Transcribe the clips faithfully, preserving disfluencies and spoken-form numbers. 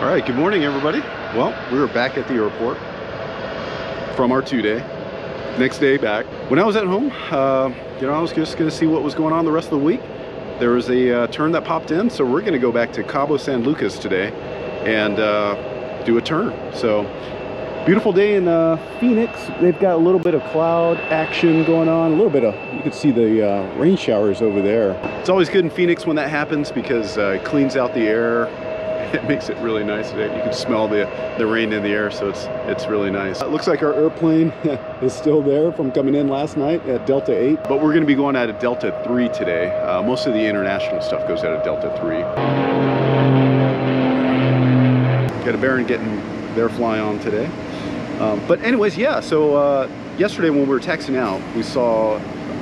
All right, good morning, everybody. Well, we were back at the airport from our two-day. Next day back. When I was at home, uh, you know, I was just gonna see what was going on the rest of the week. There was a uh, turn that popped in, so we're gonna go back to Cabo San Lucas today and uh, do a turn. So, beautiful day in uh, Phoenix. They've got a little bit of cloud action going on, a little bit of, you can see the uh, rain showers over there. It's always good in Phoenix when that happens because uh, it cleans out the air. It makes it really nice today. You can smell the the rain in the air, so it's it's really nice. It looks like our airplane is still there from coming in last night at Delta eight, but we're going to be going out of Delta three today. Uh, most of the international stuff goes out of Delta three. Got a Baron getting their fly on today. Um, but anyways, yeah, so uh, yesterday when we were taxiing out, we saw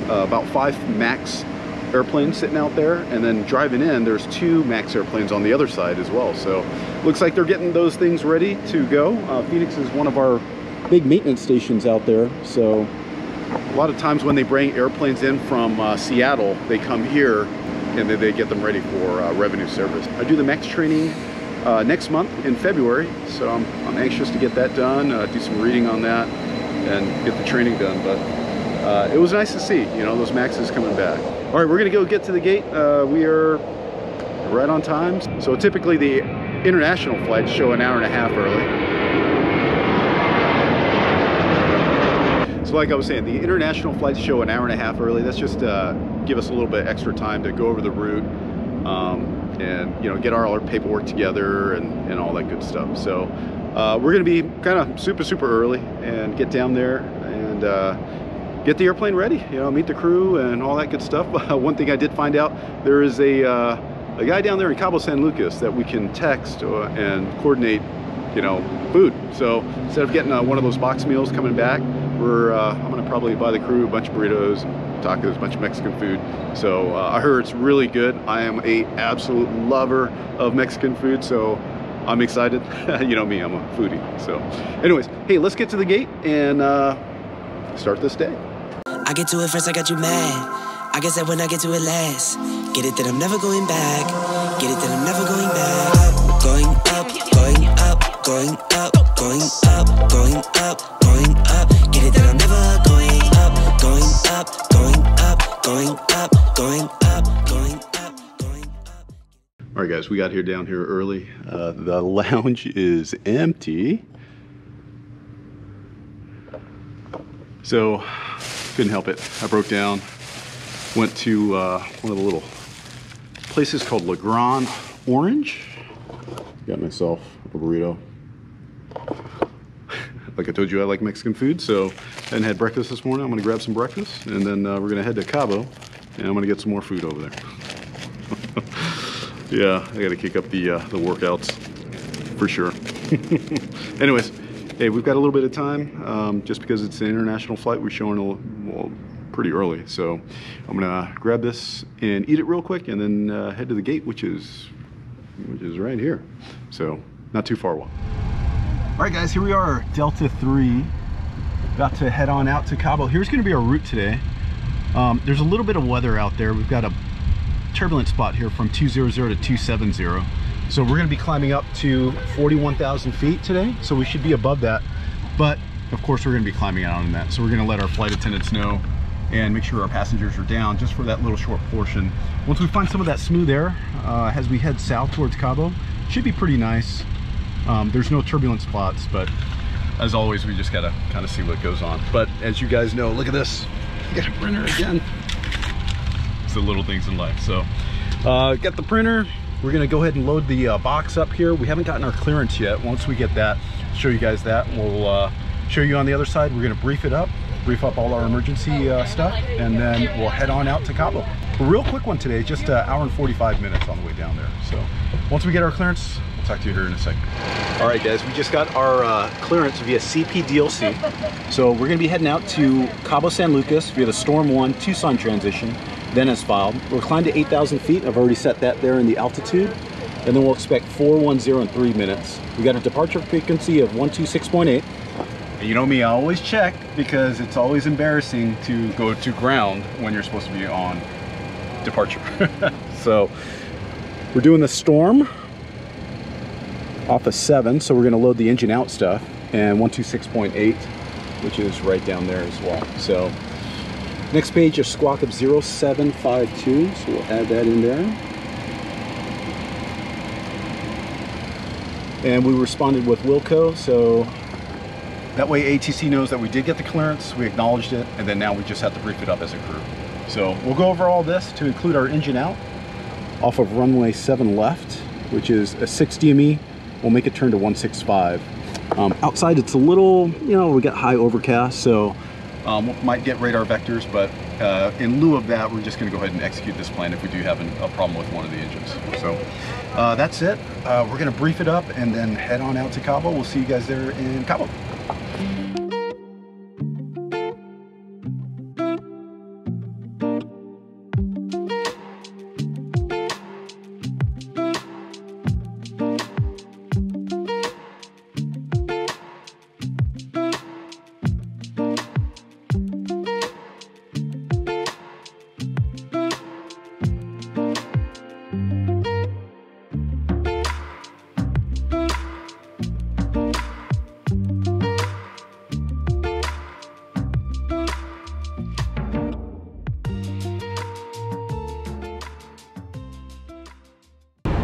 uh, about five MAX airplanes sitting out there, and then driving in there's two MAX airplanes on the other side as well, so looks like they're getting those things ready to go. uh, Phoenix is one of our big maintenance stations out there, so a lot of times when they bring airplanes in from uh, Seattle, they come here and then they get them ready for uh, revenue service. I do the MAX training uh, next month in February, so I'm, I'm anxious to get that done, uh, do some reading on that and get the training done. But Uh, it was nice to see, you know, those MAXes coming back. All right, we're gonna go get to the gate. Uh, we are right on time. So typically the international flights show an hour and a half early. So like I was saying, the international flights show an hour and a half early. That's just uh, give us a little bit extra time to go over the route um, and, you know, get all our paperwork together and, and all that good stuff. So uh, we're gonna be kind of super, super early and get down there and uh, get the airplane ready, you know, meet the crew and all that good stuff. Uh, one thing I did find out, there is a, uh, a guy down there in Cabo San Lucas that we can text uh, and coordinate, you know, food. So instead of getting uh, one of those box meals coming back, we're, uh, I'm gonna probably buy the crew a bunch of burritos, tacos, a bunch of Mexican food. So uh, I heard it's really good. I am a absolute lover of Mexican food, so I'm excited. You know me, I'm a foodie. So anyways, hey, let's get to the gate and uh, start this day. I get to it first, I got you mad. I guess that when I get to it last, get it that I'm never going back. Get it that I'm never going back. Going up, going up, going up, going up, going up, going up. Get it that I'm never going up, going up, going up, going up, going up, going up, going up. All right, guys, we got here down here early. Uh, the lounge is empty. So, couldn't help it. I broke down, went to uh, one of the little places called Le Grand Orange. Got myself a burrito. Like I told you, I like Mexican food, so I hadn't had breakfast this morning. I'm gonna grab some breakfast, and then uh, we're gonna head to Cabo, and I'm gonna get some more food over there. Yeah, I gotta kick up the, uh, the workouts, for sure. Anyways. Hey, we've got a little bit of time. Um, just because it's an international flight, we're showing a little, well, pretty early. So I'm gonna grab this and eat it real quick and then uh, head to the gate, which is, which is right here. So not too far walk. All right, guys, here we are, Delta three. About to head on out to Cabo. Here's gonna be our route today. Um, there's a little bit of weather out there. We've got a turbulent spot here from two hundred to two seventy. So we're gonna be climbing up to forty-one thousand feet today, so we should be above that. But of course we're gonna be climbing out on that. So we're gonna let our flight attendants know and make sure our passengers are down just for that little short portion. Once we find some of that smooth air, uh, as we head south towards Cabo, should be pretty nice. Um, there's no turbulent spots, but as always, we just gotta kind of see what goes on. But as you guys know, look at this, I got a printer again. It's the little things in life. So uh, got the printer. We're gonna go ahead and load the uh, box up here. We haven't gotten our clearance yet. Once we get that, show you guys that. We'll uh, show you on the other side. We're gonna brief it up, brief up all our emergency uh, stuff, and then we'll head on out to Cabo. A real quick one today, just an hour and forty-five minutes on the way down there. So once we get our clearance, I'll talk to you here in a second. All right, guys, we just got our uh, clearance via C P D L C. So we're gonna be heading out to Cabo San Lucas via the Storm one Tucson transition. Then as filed, we'll climb to eight thousand feet. I've already set that there in the altitude. And then we'll expect four ten in three minutes. We got a departure frequency of one two six point eight. You know me, I always check because it's always embarrassing to go to ground when you're supposed to be on departure. So we're doing the Storm. off of seven, so we're going to load the engine out stuff, and one twenty-six point eight, which is right down there as well. So next page is squawk of zero seven five two, so we'll add that in there. And we responded with Wilco, so that way A T C knows that we did get the clearance, we acknowledged it, and then now we just have to brief it up as a crew. So we'll go over all this to include our engine out off of runway seven left, which is a six D M E. We'll make it turn to one six five. Um, outside it's a little, you know, we got high overcast, so um, might get radar vectors, but uh, in lieu of that, we're just gonna go ahead and execute this plan if we do have an, a problem with one of the engines. So uh, that's it. Uh, we're gonna brief it up and then head on out to Cabo. We'll see you guys there in Cabo.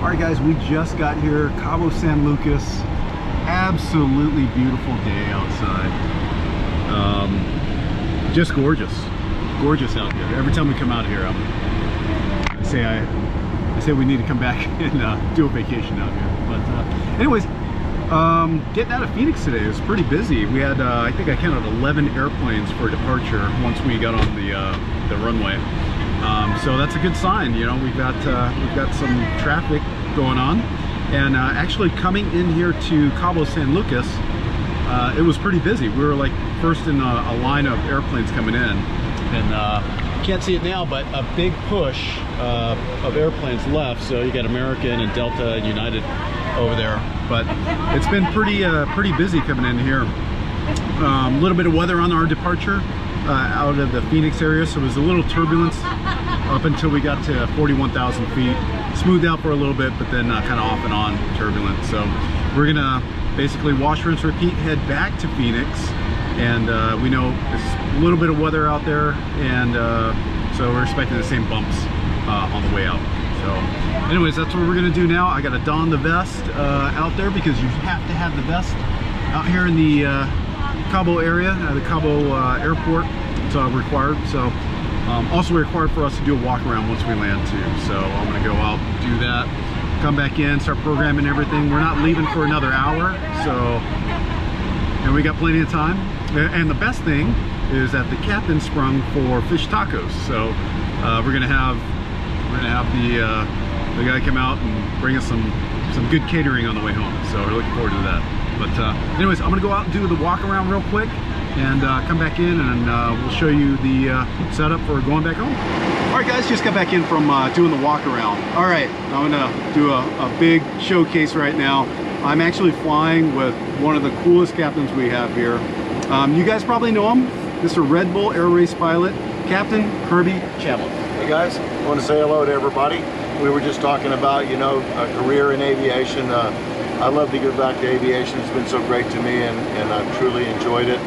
All right, guys, we just got here, Cabo San Lucas. Absolutely beautiful day outside. Um, just gorgeous, gorgeous out here. Every time we come out here, I'm, I say I, I say we need to come back and uh, do a vacation out here. But uh, anyways, um, getting out of Phoenix today was pretty busy. We had, uh, I think I counted eleven airplanes for departure once we got on the uh, the runway. Um, so that's a good sign, you know. We've got uh, we've got some traffic going on, and uh, actually coming in here to Cabo San Lucas, uh, it was pretty busy. We were like first in a, a line of airplanes coming in, and uh, can't see it now, but a big push uh, of airplanes left. So you got American and Delta and United over there, but it's been pretty uh, pretty busy coming in here. A um, little bit of weather on our departure. Uh, out of the Phoenix area, so it was a little turbulence up until we got to forty-one thousand feet. Smoothed out for a little bit, but then uh, kind of off and on turbulent. So we're gonna basically wash, rinse, repeat, head back to Phoenix, and uh, we know there's a little bit of weather out there, and uh, so we're expecting the same bumps uh, on the way out. So anyways, that's what we're gonna do now. I gotta don the vest uh, out there, because you have to have the vest out here in the uh, Cabo area, uh, the Cabo uh, airport. It's uh, required. So um, also required for us to do a walk around once we land too. So I'm gonna go out, do that, come back in, start programming everything. We're not leaving for another hour, so, and we got plenty of time. And the best thing is that the captain sprung for fish tacos. So uh, we're gonna have we're gonna have the uh, the guy come out and bring us some some good catering on the way home. So we're looking forward to that. But uh, anyways, I'm gonna go out and do the walk around real quick and uh, come back in, and uh, we'll show you the uh, setup for going back home. All right, guys, just got back in from uh, doing the walk around. All right, I'm gonna do a, a big showcase right now. I'm actually flying with one of the coolest captains we have here. Um, you guys probably know him, Mister Red Bull Air Race pilot, Captain Kirby Chambliss. Hey guys, I wanna say hello to everybody. We were just talking about, you know, a career in aviation. Uh, I love to give back to aviation. It's been so great to me, and, and I've truly enjoyed it.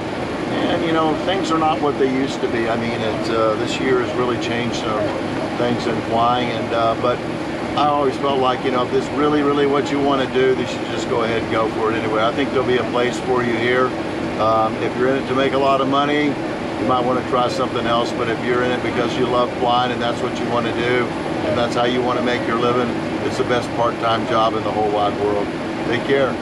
And you know, things are not what they used to be. I mean, it, uh, this year has really changed some things in flying, and uh, but I always felt like, you know, if this is really, really what you want to do, you should just go ahead and go for it anyway. I think there'll be a place for you here. Um, if you're in it to make a lot of money, you might want to try something else, but if you're in it because you love flying and that's what you want to do, and that's how you want to make your living, it's the best part-time job in the whole wide world. Take care.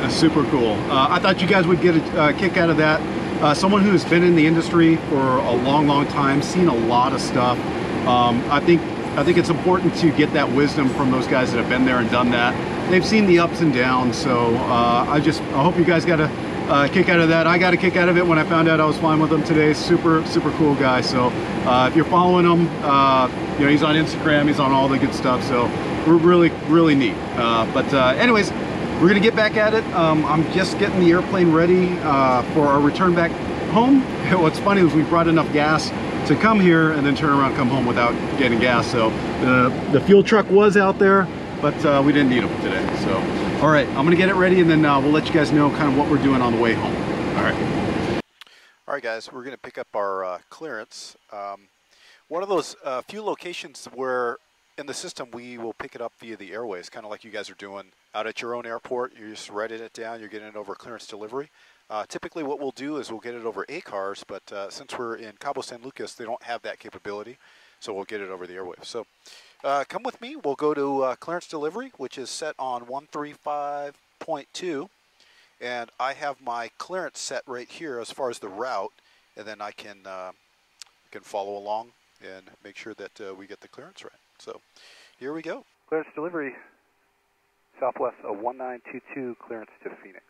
That's super cool. Uh, I thought you guys would get a uh, kick out of that. Uh, someone who's been in the industry for a long, long time, seen a lot of stuff. Um, I think I think it's important to get that wisdom from those guys that have been there and done that. They've seen the ups and downs. So uh, I just I hope you guys got a uh, kick out of that. I got a kick out of it when I found out I was flying with him today. Super, super cool guy. So uh, if you're following him, uh, you know, he's on Instagram. He's on all the good stuff. So. We're really, really neat. Uh, but uh, anyways, we're gonna get back at it. Um, I'm just getting the airplane ready uh, for our return back home. What's funny is we brought enough gas to come here and then turn around and come home without getting gas. So uh, the fuel truck was out there, but uh, we didn't need them today. So. All right, I'm gonna get it ready and then uh, we'll let you guys know kind of what we're doing on the way home. All right. All right, guys, we're gonna pick up our uh, clearance. Um, one of those uh, few locations where in the system we will pick it up via the airways, kind of like you guys are doing out at your own airport. You're just writing it down, you're getting it over clearance delivery. Uh, typically what we'll do is we'll get it over A C A R S, but uh, since we're in Cabo San Lucas, they don't have that capability, so we'll get it over the airwaves. So uh, come with me, we'll go to uh, clearance delivery, which is set on one thirty-five point two, and I have my clearance set right here as far as the route, and then I can, uh, can follow along and make sure that uh, we get the clearance right. So here we go. Clearance delivery, Southwest of one nine two two, clearance to Phoenix.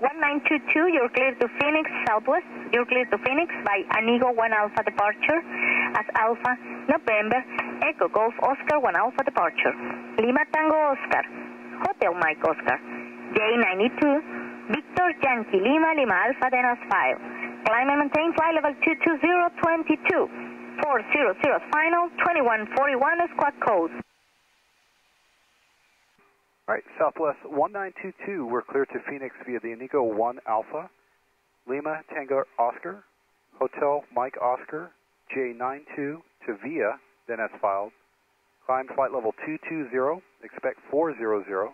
one nine two two, you're cleared to Phoenix, Southwest. You're cleared to Phoenix by Inigo one Alpha departure as Alpha November, Echo Golf Oscar one Alpha departure. Lima Tango Oscar, Hotel Mike Oscar, J ninety-two, Victor Yankee Lima, Lima Alpha Dennis five. Climb and maintain flight level two two zero twenty-two, four hundred final, twenty-one forty-one squad code. All right, Southwest one nine two two, we're clear to Phoenix via the Inigo one Alpha, Lima Tango Oscar, Hotel Mike Oscar, J ninety-two to Via, then as filed. Climb flight level two two zero, expect four hundred,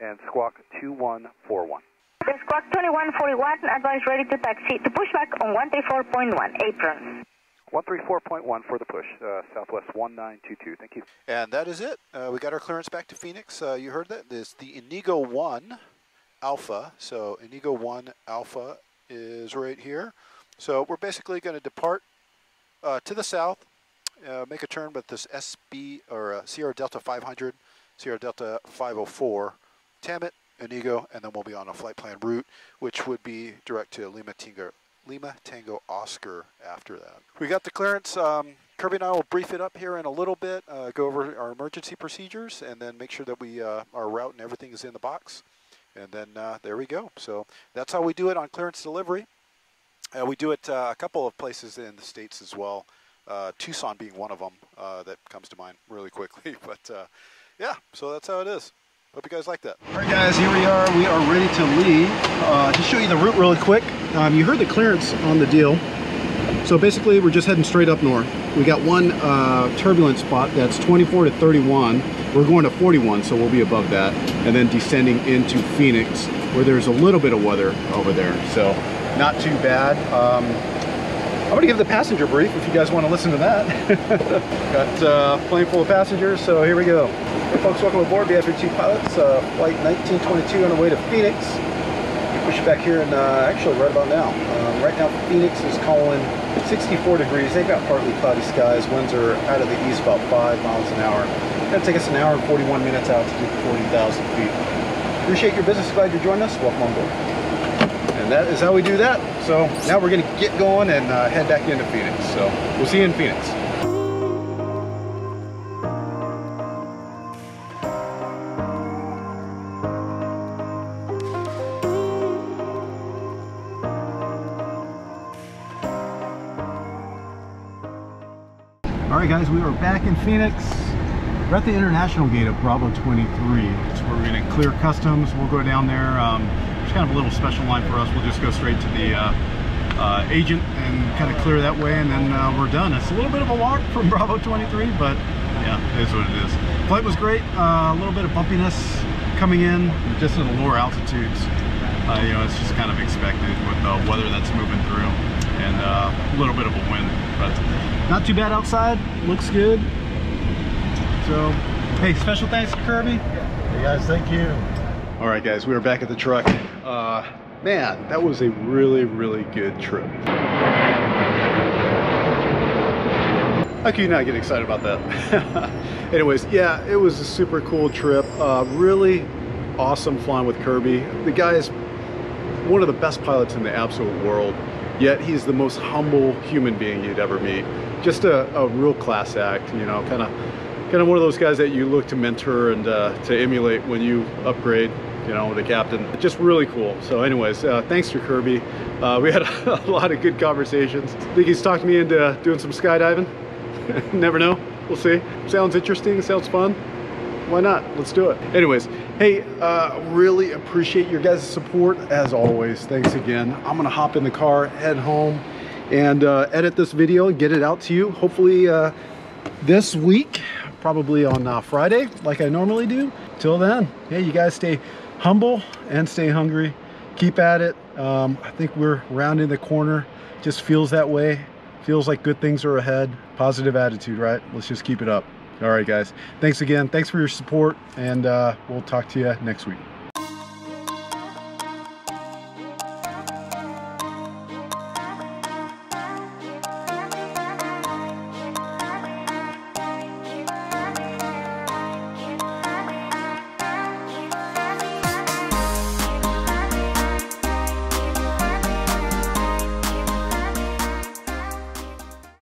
and squawk two one four one. The squawk twenty-one forty-one, advise ready to taxi to pushback on one thirty-four point one, apron. one thirty-four point one for the push, uh, Southwest one nine two two. Thank you. And that is it. Uh, we got our clearance back to Phoenix. Uh, you heard that. It's the Inigo one Alpha. So Inigo one Alpha is right here. So we're basically going to depart uh, to the south, uh, make a turn with this S B or uh, Sierra Delta five hundred, Sierra Delta five oh four, Tamet, Inigo, and then we'll be on a flight plan route, which would be direct to Lima Tingo. Lima Tango Oscar after that. We got the clearance. Um, Kirby and I will brief it up here in a little bit, uh, go over our emergency procedures, and then make sure that we uh, our route and everything is in the box. And then uh, there we go. So that's how we do it on clearance delivery. Uh, we do it uh, a couple of places in the States as well, uh, Tucson being one of them uh, that comes to mind really quickly. But uh, yeah, so that's how it is. Hope you guys like that. All right, guys, here we are. We are ready to leave. Uh, to show you the route really quick, um, you heard the clearance on the deal. So basically, we're just heading straight up north. We got one uh, turbulent spot that's twenty-four to thirty-one. We're going to forty-one, so we'll be above that. And then descending into Phoenix, where there's a little bit of weather over there. So not too bad. Um, I'm going to give the passenger brief if you guys want to listen to that. Got uh, a plane full of passengers, so here we go. Hey folks, welcome aboard. Be Chief Pilots, uh, flight nineteen twenty-two on the way to Phoenix. We push back here and uh, actually right about now. Um, right now Phoenix is calling sixty-four degrees. They've got partly cloudy skies. Winds are out of the east about five miles an hour. Going to take us an hour and forty-one minutes out to do forty thousand feet. Appreciate your business. Glad you're joining us. Welcome on board. And that is how we do that. So now we're going to get going and uh, head back into Phoenix. So we'll see you in Phoenix. All right, guys, we are back in Phoenix. We're at the international gate of Bravo twenty-three. That's where we're going to clear customs. We'll go down there. Um, It's kind of a little special line for us. We'll just go straight to the uh, uh, agent and kind of clear that way, and then uh, we're done. It's a little bit of a walk from Bravo twenty-three, but yeah, it is what it is. Flight was great. Uh, a little bit of bumpiness coming in, just at the lower altitudes. Uh, you know, it's just kind of expected with the weather that's moving through, and uh, a little bit of a wind, but not too bad outside. Looks good. So, hey, special thanks to Kirby. Hey guys, thank you. All right, guys, we are back at the truck. Uh, man, that was a really, really good trip. How can you not get excited about that? Anyways, yeah, it was a super cool trip. Uh, really awesome flying with Kirby. The guy is one of the best pilots in the absolute world, yet he's the most humble human being you'd ever meet. Just a, a real class act, you know, kind of kind of one of those guys that you look to mentor and uh, to emulate when you upgrade. You know, the captain, just really cool. So anyways, uh, thanks to Kirby. Uh, we had a, a lot of good conversations. I think he's talked me into doing some skydiving. Never know, we'll see. Sounds interesting, sounds fun. why not? Let's do it. Anyways, hey, uh, really appreciate your guys' support as always. Thanks again. I'm gonna hop in the car, head home, and uh, edit this video and get it out to you. Hopefully uh, this week, probably on uh, Friday, like I normally do. Till then, hey, you guys stay humble and stay hungry. Keep at it. Um, I think we're rounding the corner. Just feels that way. Feels like good things are ahead. Positive attitude, right? Let's just keep it up. All right, guys. Thanks again. Thanks for your support, and uh, we'll talk to you next week.